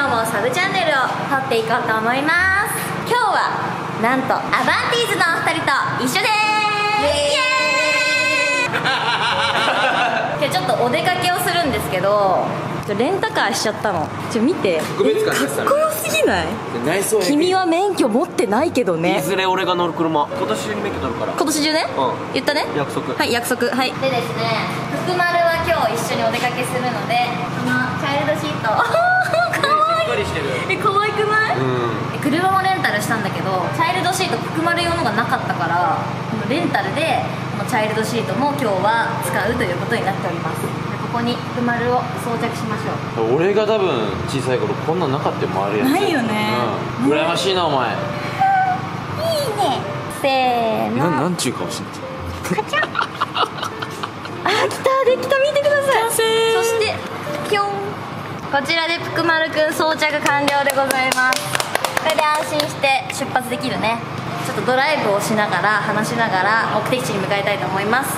今日もサブチャンネルを撮っていこうと思います。今日はなんとアバンティーズのお二人と一緒です。イエーイ今日ちょっとお出かけをするんですけど、レンタカーしちゃったの。見て、特別感ですね。かっこよすぎない？内装。君は免許持ってないけどね。いずれ俺が乗る車。今年中に免許取るから。今年中ね。うん。言ったね。約束。はい、約束。はい。でですね、福丸は今日一緒にお出かけするので、このチャイルドシート。可愛い。しっかりしてる。え、可愛くない？うん。車もレンタルしたんだけど、チャイルドシート福丸用のがなかったから、レンタルでこのチャイルドシートも今日は使うということになっております。ここに福丸を装着しましょう。俺が多分小さい頃こんなんなかったよ。回るやつないよね。うらやましいなお前。いいね。せーの。なんちゅう顔してんの。あ、来た。できた。見てください。完成。そしてピョン。こちらで福丸くん装着完了でございます。これで安心して出発できるね。ちょっとドライブをしながら話しながら目的地に向かいたいと思います。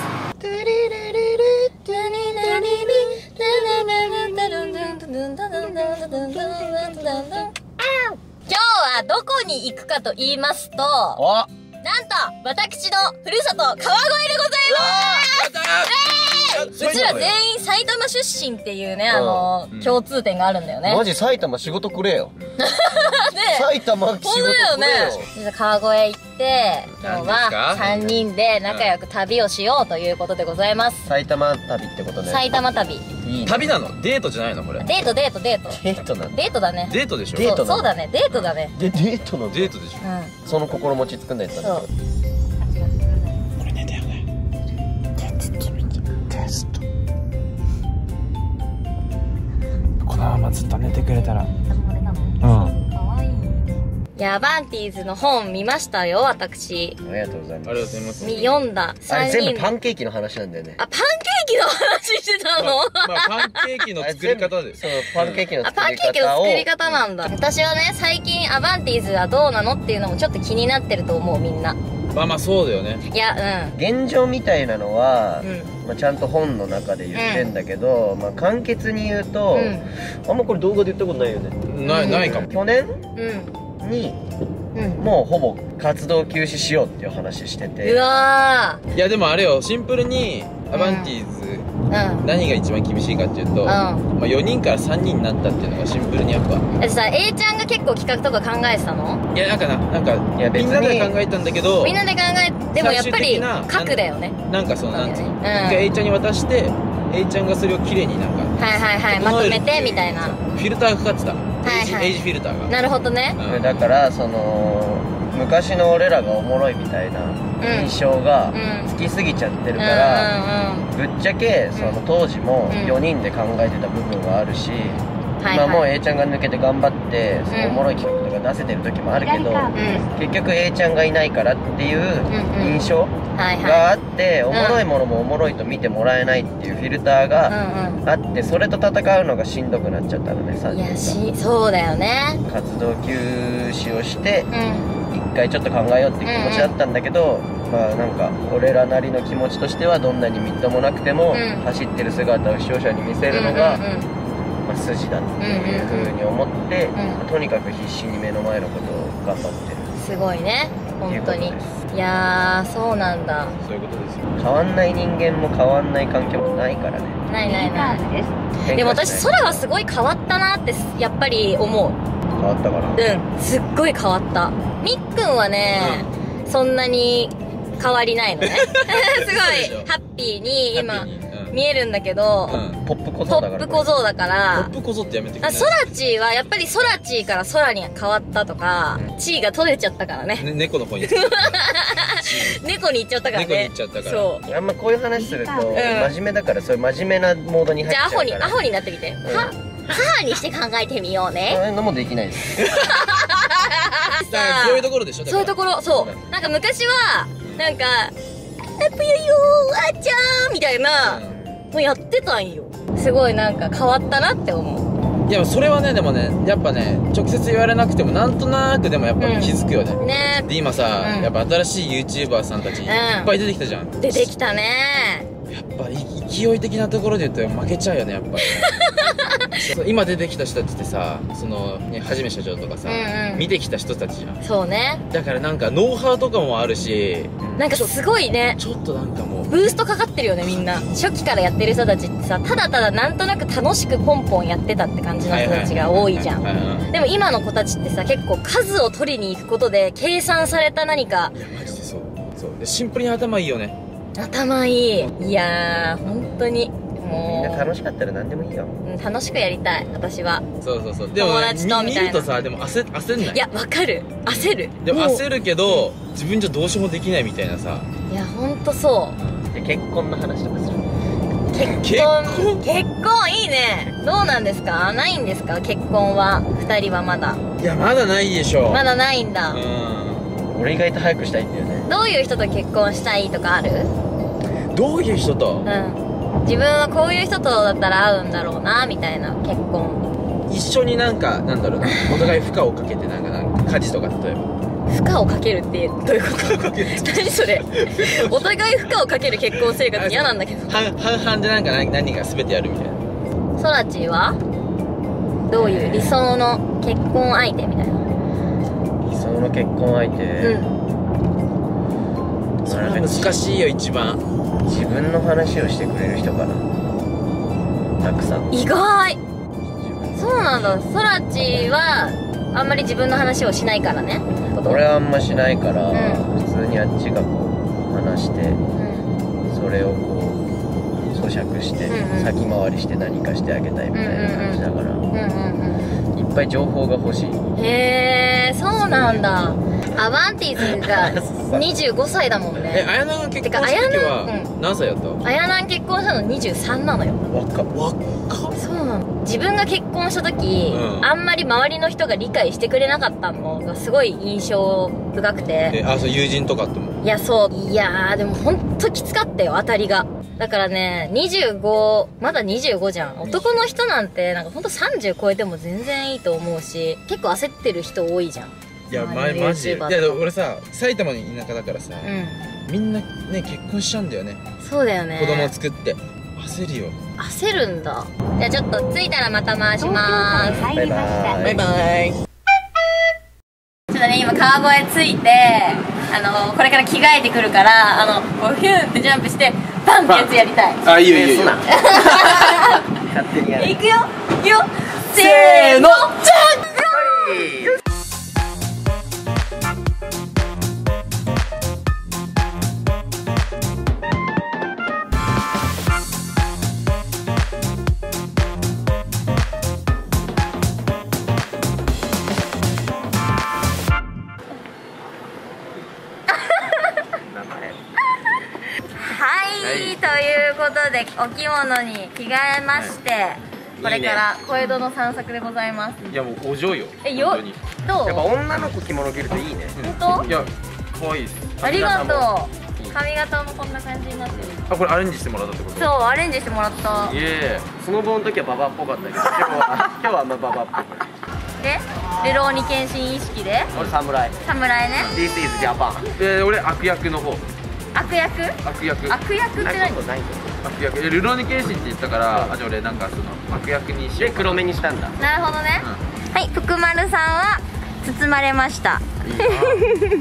どこに行くかと言いますと、なんと私のふるさと川越でございます。うちら全員埼玉出身っていうね、共通点があるんだよね。マジ埼玉仕事くれよ。埼玉仕事くれよ。川越行って今日は3人で仲良く旅をしようということでございます。埼玉旅ってことね。埼玉旅。旅なの？デートじゃないのこれ？デートデートデートデートなの？デートだね。デートでしょ？そうだね。デートだね。デートのデートでしょ。その心持ち作んないとダメだよ。これねだよね。テスト。このままずっと寝てくれたら。うん。アバンティーズの本見ましたよ私。ありがとうございます。読んだ。全部パンケーキの話なんだよね。あ、パンケーキの話してたの？パンケーキの作り方です。そう、パンケーキの作り方を。パンケーキの作り方なんだ。私はね、最近アバンティーズはどうなのっていうのもちょっと気になってると思うみんな。まあまあそうだよね。いや、うん。現状みたいなのは、まあちゃんと本の中で言ってんだけど、まあ簡潔に言うと、あんまこれ動画で言ったことないよね。ないかも。去年？うん。に、もうほぼ活動休止しようっていう話してて。うわー。いやでもあれよ、シンプルにアバンティーズ、何が一番厳しいかっていうと、4人から3人になったっていうのがシンプルにやっぱ。え、さ、A ちゃんが結構企画とか考えてたの？いや、なんかいや別にみんなで考えたんだけど、みんなで考えてもやっぱり核だよね。なんかそのなんつうの、一回 A ちゃんに渡して、A ちゃんがそれを綺麗になんかまとめてみたいな。フィルターかかってた。エイジフィルターが。なるほどね。だからその昔の俺らがおもろいみたいな印象がつきすぎちゃってるから、ぶっちゃけその当時も4人で考えてた部分はあるし、今も A ちゃんが抜けて頑張ってそのおもろい企画とか出せてる時もあるけど、結局 A ちゃんがいないからっていう印象があって、おもろいものもおもろいと見てもらえないっていうフィルターがあって、それと戦うのがしんどくなっちゃったのね。いや、そうだよね。活動休止をして一回ちょっと考えようっていう気持ちだったんだけど、まあなんか俺らなりの気持ちとしてはどんなにみっともなくても走ってる姿を視聴者に見せるのが筋だっていうふうに思って、とにかく必死に目の前のことを頑張ってる。すごいね本当に。いやー、そうなんだ。そういうことですよ。変わんない人間も変わんない環境もないからね。ない。でも私、空はすごい変わったなってやっぱり思う。変わったから。うん、すっごい変わった。みっくんはね、そんなに変わりないのね。すごいハッピーに今見えるんだけど、ポップ小僧だから。ポップ小僧ってやめてください。ソラチーはやっぱりソラチーから空に変わったとか、チーが取れちゃったからね。猫の方に行っちゃった。猫に行っちゃったからね。そう。あんまこういう話すると真面目だから、そういう真面目なモードに入っちゃうから。じゃあアホになってみて。母にして考えてみようね。そういうのもできないです。そういうところでしょ。そういうところ。そう。なんか昔はなんかぷよよーあちゃんみたいな。もうやってたんよ。すごいなんか変わったなって思う。いや、それはね、でもね、やっぱね、直接言われなくてもなんとなくでもやっぱ気づくよね。ね。で今さ、やっぱ新しい YouTuber さんたちいっぱい出てきたじゃん。出てきたね。やっぱ勢い的なところで言うと負けちゃうよねやっぱり。今出てきた人たちってさ、そのね、はじめ社長とかさ、うん、うん、見てきた人たちじゃん。そうね。だからなんかノウハウとかもあるし、なんかすごいね、ちょっとなんかもうブーストかかってるよね。みんな初期からやってる人たちってさ、ただただなんとなく楽しくポンポンやってたって感じの人たちが多いじゃん。でも今の子たちってさ、結構数を取りに行くことで計算された何か。いやマジでそうそうで、シンプルに頭いいよね。頭いい。いやー本当にみんな楽しかったら何でもいいよ。楽しくやりたい、私は。そうそうそう。でも見るとさ、でも焦んない？いや、わかる。焦る。でも焦るけど自分じゃどうしようもできないみたいなさ。いやほんとそう。結婚の話とかする？結婚いいね。どうなんですか？ないんですか結婚は？2人はまだ。いやまだないでしょ。まだないんだ。うん、俺意外と早くしたいんだよね。どういう人と結婚したいとかある？どういう人と？うん、自分はこういう人とだったら合うんだろうなみたいな。結婚一緒になんかなんだろうな、お互い負荷をかけてなんか家事とか、例えば負荷をかけるってどういうこと？何それ。お互い負荷をかける結婚生活嫌なんだけど。半々でなんか何が全てやるみたいな。そらちはどういう理想の結婚相手みたいな。理想の結婚相手、うん、それは難しいよ。一番自分の話をしてくれる人かな、たくさん。意外。そうなんだ。そらちはあんまり自分の話をしないからね。俺はあんましないから、うん、普通にあっちがこう話して、うん、それをこう咀嚼して、うん、うん、先回りして何かしてあげたいみたいな感じだから、いっぱい情報が欲しい。へえ、そうなんだ。アバンティーズが25歳だもんね。え、あやなんが結婚した時は何歳やった？あやなん結婚したの23なのよ。若っ。そうなの。自分が結婚した時、あんまり周りの人が理解してくれなかったのがすごい印象深くて。あ、そう、友人とかっても。いや、そう。いやー、でもほんときつかったよ、当たりが。だからね、25、まだ25じゃん。男の人なんて、なんかほんと30超えても全然いいと思うし、結構焦ってる人多いじゃん。いやマジで。いや俺さ、埼玉の田舎だからさ、みんなね結婚しちゃうんだよね。そうだよね。子供作って焦るよ。焦るんだ。じゃあちょっと着いたらまた回しまーす。バイバイバイ。ちょっとね、今川越着いて、これから着替えてくるから、ヒュンってジャンプしてバンってやつやりたい。あ、いいよいいよいいよ。勝手にやる。いくよいくよ、せーのジャンプ。でお着物に着替えまして、これから小江戸の散策でございます。いやもうお嬢よ。え、よ、どう？やっぱ女の子着物着るといいね。本当？いや可愛いです。ありがとう。髪型もこんな感じになってる。あ、これアレンジしてもらったってこと？そう、アレンジしてもらった。いえ、スノボの時はババっぽかったけど、今日はあんまババっぽくないで、流浪に献身意識で俺侍。侍ね。 This is Japan で、俺悪役の方。悪役？悪役。悪役って何？悪役。ルローニケーシンって言ったから、あ、じゃあ俺なんかその悪役にして黒目にしたんだ。なるほどね。はい、福丸さんは包まれました。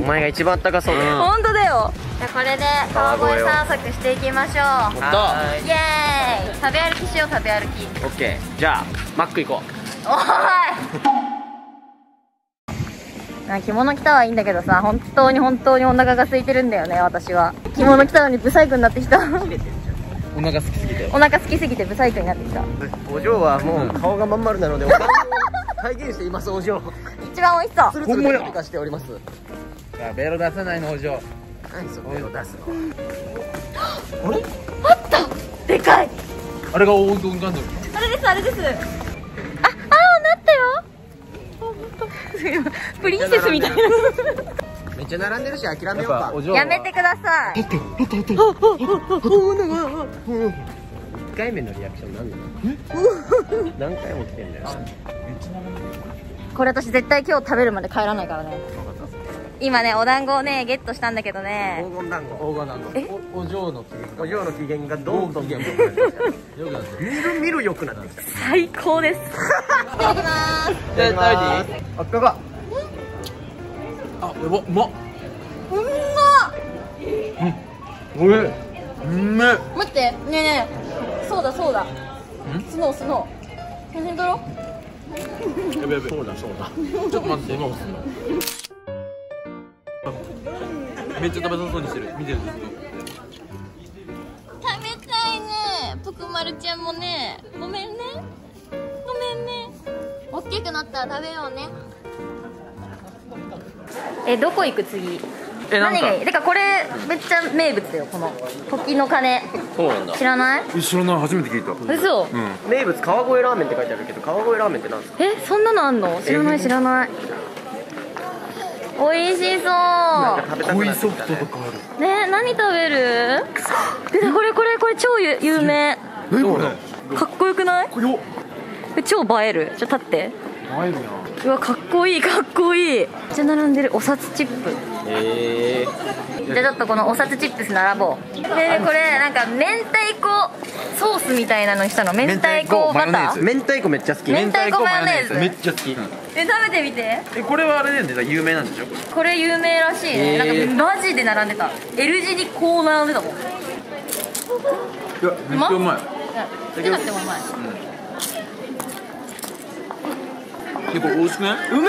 お前が一番あったかそうだよ。本当だよ。じゃあこれで川越散策していきましょう。はい、イエーイ。食べ歩きしよう、食べ歩き。オッケー。じゃあマック行こう。おーい。着物着たはいいんだけどさ、本当に本当にお腹が空いてるんだよね。私は着物着たのにブサイクになってきた。お腹好きすぎて。お腹好きすぎてブサイクになってきた。お嬢はもう顔がまん丸なので、体現していますお嬢。一番美味しそう。つるつる化しております。ベロ出さないのお嬢。何それベロ出すの？あれ？あった。でかい。あれが大丼なんだよ。あれですあれです。あ、青になったよ。プリンセスみたいな。めっちゃ並んでるし諦めようか。やめてください。1回目のリアクションなんだろう。何回も来てんだよ。これ私絶対今日食べるまで帰らないからね。今ねお団子をねゲットしたんだけどね、黄金団子、黄金団子、お嬢の機嫌が、お嬢の機嫌がどんどん良くなってきて、みるみる良くなってきて、最高です。いただきます。いただきます。あっかか。あ、やば、うまっ。うま。うん。おい。うめ。待って、ねえねえ。そうだそうだ。スノースノー。写真撮ろう。やべやべ、そうだそうだ。ちょっと待って、めっちゃ食べさそうにしてる、見てる。食べたいね、ぷくまるちゃんもね、ごめんね、ごめんね。大きくなったら食べようね。え、どこ行く次？何がいい？だからこれめっちゃ名物だよ、この時の鐘。そうなんだ。知らない？知らない、初めて聞いた。嘘。名物川越ラーメンって書いてあるけど、川越ラーメンってなんですか？え、そんなのあんの？知らない知らない。美味しそう。濃いソフトとかある。ね、何食べる？これ超有名。何これ？かっこよくない？超映える。ちょっと立って。映えるな。うわ、かっこいいかっこいい。めっちゃ並んでる、お札チップ。じゃあちょっとこのお札チップス並ぼう。でこれなんか明太子ソースみたいなのにしたの。明太子バター、明太子めっちゃ好き、明太子マヨネーズめっちゃ好き。え、食べてみて。え、これはあれだよね、有名なんでしょこれ。有名らしいね。なんかマジで並んでた、 L 字にこう並んでたもん。いや、めっちゃうまい。出なくてもうまい。結構美味しくない？うめえ！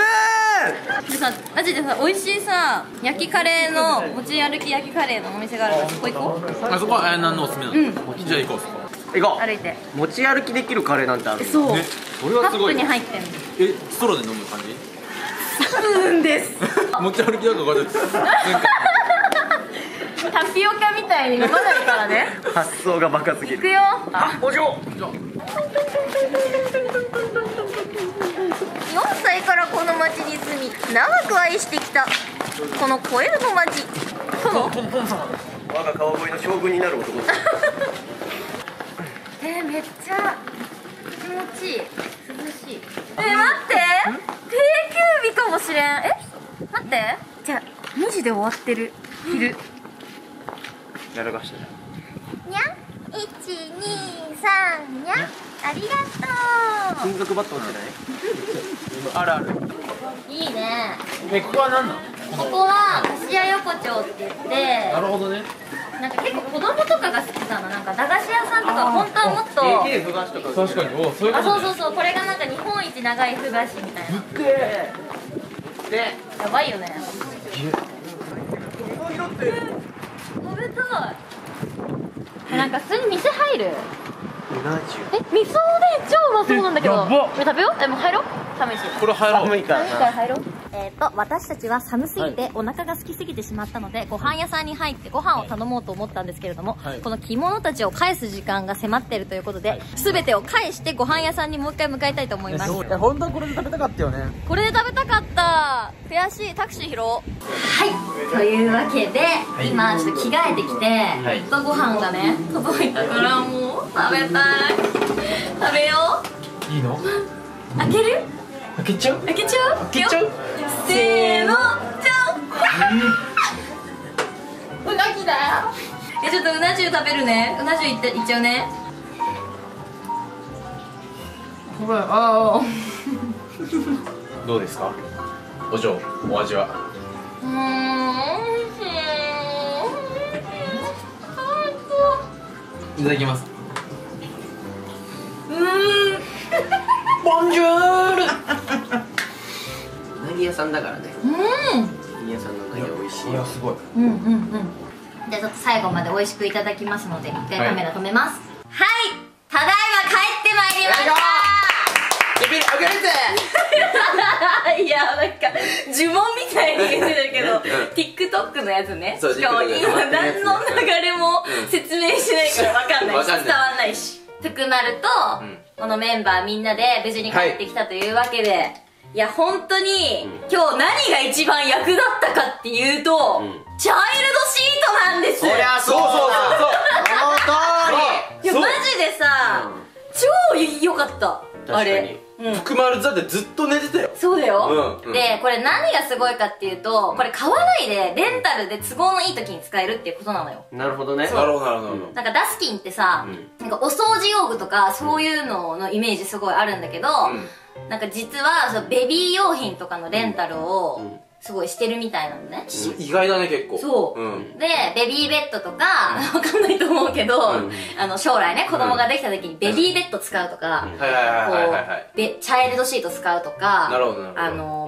でさ、マジでさ、美味しいさ、焼きカレーの持ち歩き焼きカレーのお店があるから、そこ行こう。あそこはあやなんのおすすめなの。うん。じゃあ行こう。行こう。歩いて。持ち歩きできるカレーなんてある。そう。それはすごい。カップに入ってんの。え、ストローで飲む感じ？うんです。持ち歩きなんかこうやって。タピオカみたいに飲まないからね。発想がバカすぎる。行くよ。あ、お嬢。4歳からこの町に住み長く愛してきたこのコエルの町殿、我が川越の将軍になる男です。めっちゃ気持ちいい、涼しい。待って、定休日かもしれん。待って、じゃあ2時で終わってる昼やらかしてるにゃん。123にゃん、ありがとう。金属バットじゃない？あるある。いいね。え、ここは何なの？ここは菓子屋横丁って言って、なるほどね。なんか結構子供とかが好きなの。なんか駄菓子屋さんとか本当はもっと、確かに。お、そういうことね。あ、そうそうそう。これがなんか日本一長いふ菓子みたいな。で、やばいよね。食べたい。なんか普通に店入る。え、味噌で超うまそうなんだけど。これ食べよう。え、もう入ろう。これ入ろう。私たちは寒すぎてお腹が空きすぎてしまったので、ご飯屋さんに入ってご飯を頼もうと思ったんですけれども、この着物たちを返す時間が迫っているということで、全てを返してご飯屋さんにもう一回向かいたいと思います。本当はこれで食べたかったよね。これで食べたかった、悔しい。タクシー拾おう。はい、というわけで今ちょっと着替えてきて、やっとご飯がね届いたから、もう食べたい。食べよう。いいの？開ける？開けちゃう。せーの、じゃん。うなぎだよ。え、ちょっとうな重食べるね。うな重いっちゃうね。ほら、ああ。どうですか、お嬢、お味は？おいしい。いただきます。ボンジュール。うなぎ屋さんだからね。うん。うなぎ屋さんのうなぎ美味しい。いや、すごい。じゃあちょっと最後まで美味しくいただきますので、一回カメラ止めます。はい、ただいま帰ってまいりました。いや、なんか呪文みたいに言ってるけど、TikTok のやつね。しかも今何の流れも説明しないからわかんないし、伝わんないし。ふくまると。このメンバーみんなで無事に帰ってきたというわけで、いや本当に今日何が一番役立ったかっていうと、チャイルドシートなんです。そりゃそうだ。その通り。いやマジでさ、超良かった。あれ福丸座でずっと寝てたよ。そうだよ。でこれ何がすごいかっていうと、これ買わないでレンタルで都合のいい時に使えるっていうことなのよ。なるほどね。なるほどなるほど。なんかダスキンってさ、なんかお掃除用具とかそういうののイメージすごいあるんだけど、なんか実はそのベビー用品とかのレンタルをすごいしてるみたいなのね。意外だね、結構。そう。で、ベビーベッドとか、わかんないと思うけど、将来ね、子供ができた時にベビーベッド使うとか、チャイルドシート使うとか、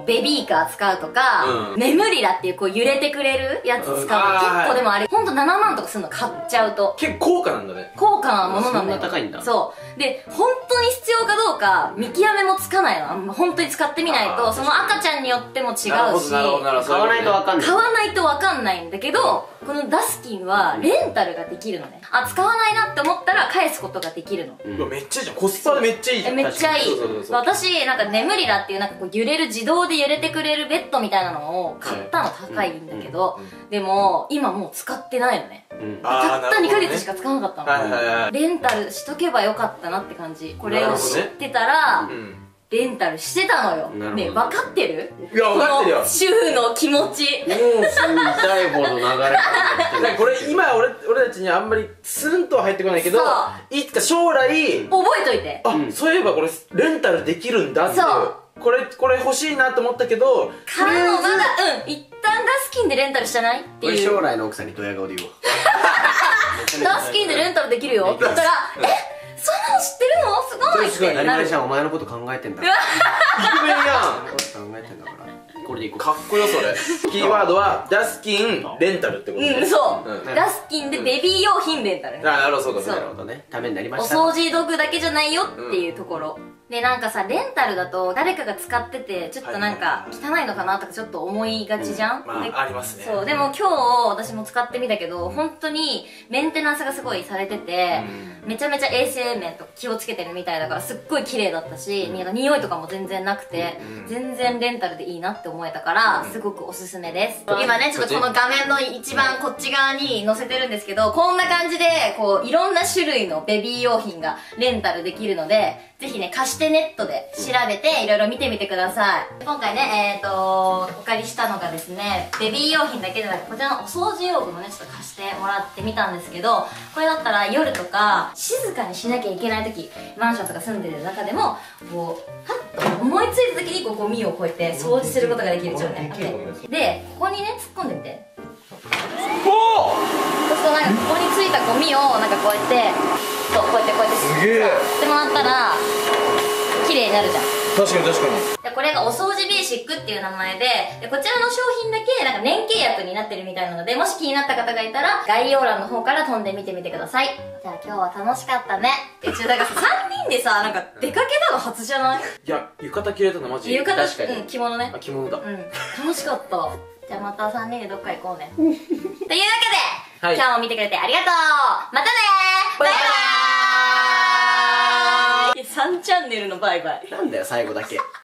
ベビーカー使うとか、眠りだっていうこう揺れてくれるやつ使うとか、結構でもあれ、ほんと7万とかするの買っちゃうと。結構高価なんだね。高価なものなんだよ。そんな高いんだ。そう。で、本当に必要かどうか、見極めもつかないの。本当に使ってみないと、その赤ちゃんによっても違うし、買わないとわかんない。買わないとわかんないんだけど、このダスキンはレンタルができるのね。あ、使わないなって思ったら返すことができるの。めっちゃいいじゃん。コスパめっちゃいいじゃん。めっちゃいい。私なんか眠りだっていう、なんかこう揺れる、自動で揺れてくれるベッドみたいなのを買ったの。高いんだけど、でも今もう使ってないのね。たった2ヶ月しか使わなかったの。レンタルしとけばよかったなって感じ。これを知ってたらレンタルしてたのよ。ね、分かってる？いや、分かってるよ。主婦の気持ち。もう、痛いほど流れから。これ、今、俺たちにあんまりスンとは入ってこないけど、いつか将来、覚えといて。あ、そういえばこれ、レンタルできるんだっていう。これ欲しいなと思ったけど、からの、まだ、一旦ダスキンでレンタルしてないっていう。俺、将来の奥さんにドヤ顔で言おう。ダスキンでレンタルできるよって言ったら、え？そんなの知ってるの？すごいってなる。お前のこと考えてんだ。イクメンやん。考えてんだからこれでいこう。かっこよ、それ。キーワードはダスキンレンタルってことね。うん、そう。ダスキンでベビー用品レンタル。なるほど、なるほどね。ためになりました。お掃除道具だけじゃないよっていうところ。で、なんかさ、レンタルだと誰かが使ってて、ちょっとなんか汚いのかなとかちょっと思いがちじゃん。まあ、ありますね。そう、でも今日私も使ってみたけど、本当にメンテナンスがすごいされてて、めちゃめちゃ衛生面とか気をつけてるみたいだから、すっごい綺麗だったし、匂いとかも全然なくて、全然レンタルでいいなって思えたから、すごくおすすめです。今ね、ちょっとこの画面の一番こっち側に載せてるんですけど、こんな感じで、こう、いろんな種類のベビー用品がレンタルできるので、ぜひね、貸してネットで調べていろいろ見てみてください。今回ね、お借りしたのがですね、ベビー用品だけじゃなく、こちらのお掃除用具もね、ちょっと貸してもらってみたんですけど、これだったら夜とか、静かにしなきゃいけない時、マンションとか住んでる中でも、こう、はっと思いついた時にこうゴミをこうやって掃除することができる状態。で、ここにね、突っ込んでみて。おー！そうするとなんかここについたゴミを、なんかこうやって、そう、こうやってすげえしてもらったら綺麗になるじゃん。確かに確かに。でこれがお掃除ベーシックっていう名前で、こちらの商品だけなんか年契約になってるみたいなので、もし気になった方がいたら概要欄の方から飛んでみてみてください。じゃあ今日は楽しかったね。え、ちょ、だから3人でさ、なんか出かけたの初じゃない？いや、浴衣着れたのマジで。浴衣、確かに。うん、着物ね。あ、着物だ。うん、楽しかった。じゃあまた3人でどっか行こうね。というわけで、はい、今日も見てくれてありがとう。またねー。バイバーイ。3チャンネルのバイバイなんだよ、最後だけ。